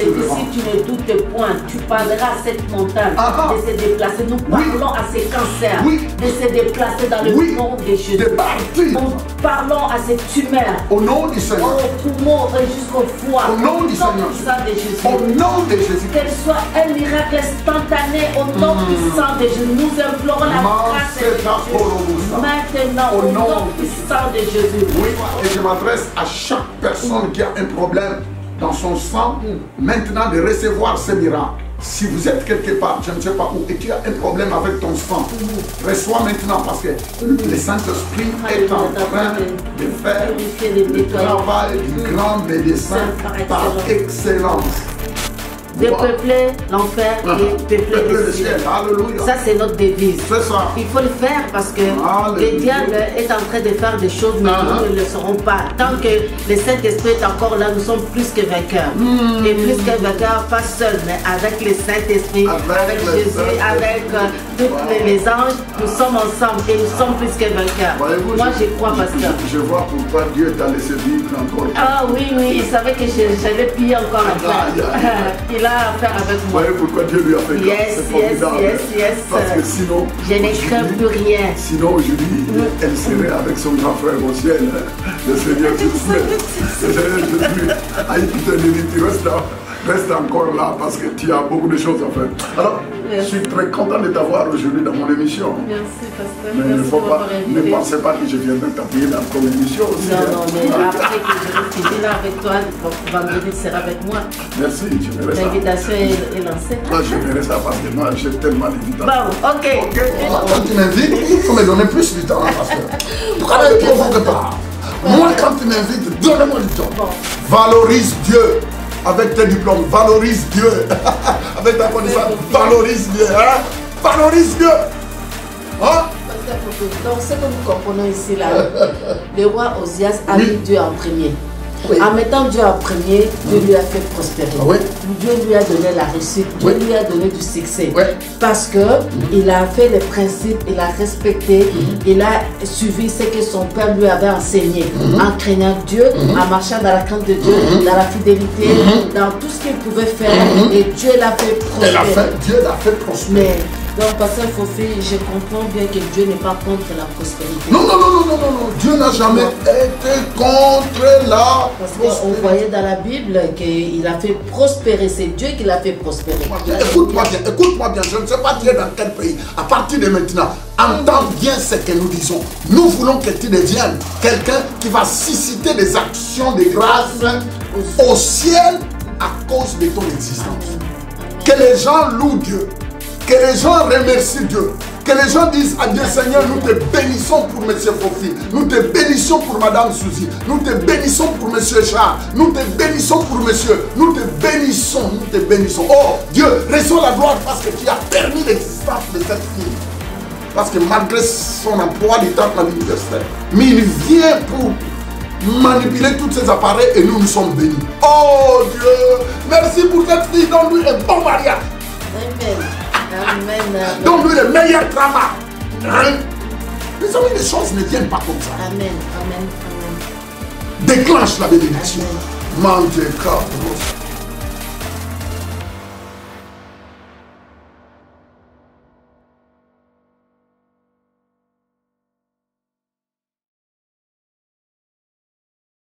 Et si tu ne doutes point, tu parleras à cette montagne de se déplacer. Nous parlons à ces cancers de se déplacer dans le nom de Jésus. Nous parlons à ces tumeurs au nom du Seigneur, au poumon et jusqu'au foie, au nom du sang de Jésus. Au nom de Jésus. Qu'elle soit un miracle instantané au nom puissant de Jésus. Nous implorons la grâce de Jésus. Maintenant, au nom puissant de Jésus. Oui, et je m'adresse à chaque personne qui a un problème dans son sang, maintenant de recevoir ce miracle. Si vous êtes quelque part, je ne sais pas où, et tu as un problème avec ton sang, reçois maintenant parce que le Saint-Esprit est en train de faire le travail du grand médecin par excellence. Dépeupler l'enfer et peupler le ciel. Alléluia. Ça, c'est notre devise. C'est ça. Il faut le faire parce que le diable est en train de faire des choses, mais nous ne le saurons pas. Tant que le Saint-Esprit est encore là, nous sommes plus que vainqueurs. Et plus que vainqueurs, pas seuls, mais avec le Saint-Esprit, avec Jésus, avec tous les anges, nous sommes ensemble et nous sommes plus que vainqueurs. Moi, je crois, pasteur. Je vois pourquoi Dieu t'a laissé vivre encore. Ah oui, oui, il savait que j'allais piller encore un peu. Il a affaire avec moi. Vous voyez pourquoi Dieu lui a fait grâce. Parce que sinon, je ne crains plus rien. Sinon, aujourd'hui, elle serait avec son grand frère au ciel. Le Seigneur Jésus. Aïe, tu restes là. Reste encore là parce que tu as beaucoup de choses à faire. Alors, je suis très content de t'avoir aujourd'hui dans mon émission. Merci, pasteur. Mais il ne faut pas, ne pensez pas que je viendrai t'appuyer dans ton émission aussi. Non, non, mais après que je vais finir là avec toi, vendredi sera avec moi. Merci, je verrai ça. L'invitation est lancée. Moi, je verrai ça parce que moi, j'ai tellement d'invitation. Bon, ok. Ok, quand tu m'invites, il faut me donner plus du temps, pasteur. Pourquoi ne provoque pas? Moi, quand tu m'invites, donne-moi du temps. Valorise Dieu. Avec tes diplômes, valorise Dieu. Avec ta connaissance, valorise Dieu. Hein? Valorise Dieu. Hein? Donc, ce que nous comprenons ici, là, le roi Ozias a mis Dieu en premier. En mettant Dieu en premier, Dieu lui a fait prospérer. Dieu lui a donné la réussite, Dieu lui a donné du succès. Parce qu'il a fait les principes, il a respecté, il a suivi ce que son père lui avait enseigné. En craignant Dieu, en marchant dans la crainte de Dieu, dans la fidélité, dans tout ce qu'il pouvait faire. Et Dieu l'a fait prospérer. Dieu l'a fait prospérer. Donc, pasteur Fofi, je comprends bien que Dieu n'est pas contre la prospérité. Non, non, non, non, non, non. Dieu n'a jamais été contre la prospérité. Parce qu'on voyait dans la Bible qu'il a fait prospérer. C'est Dieu qui l'a fait prospérer. Écoute-moi bien, écoute-moi bien. Je ne sais pas tu es dans quel pays. À partir de maintenant, entends bien ce que nous disons. Nous voulons que tu deviennes quelqu'un qui va susciter des actions de grâce au ciel à cause de ton existence. Que les gens louent Dieu. Que les gens remercient Dieu. Que les gens disent à Dieu, Seigneur, nous te bénissons pour M. Fofi. Nous te bénissons pour Mme Susie. Nous te bénissons pour M. Charles. Nous te bénissons pour Monsieur. Nous te bénissons, nous te bénissons. Oh Dieu, reçois la gloire parce que tu as permis l'existence de cette fille. Parce que malgré son emploi du temps à l'université, mais il vient pour manipuler tous ces appareils et nous sommes bénis. Oh Dieu, merci pour cette fille dont lui est bon mariage. Amen. Amen. Donc lui le meilleur travail. Mes amis, les choses ne viennent pas comme ça. Amen. Amen. Amen. Déclenche la bénédiction. Mange corps.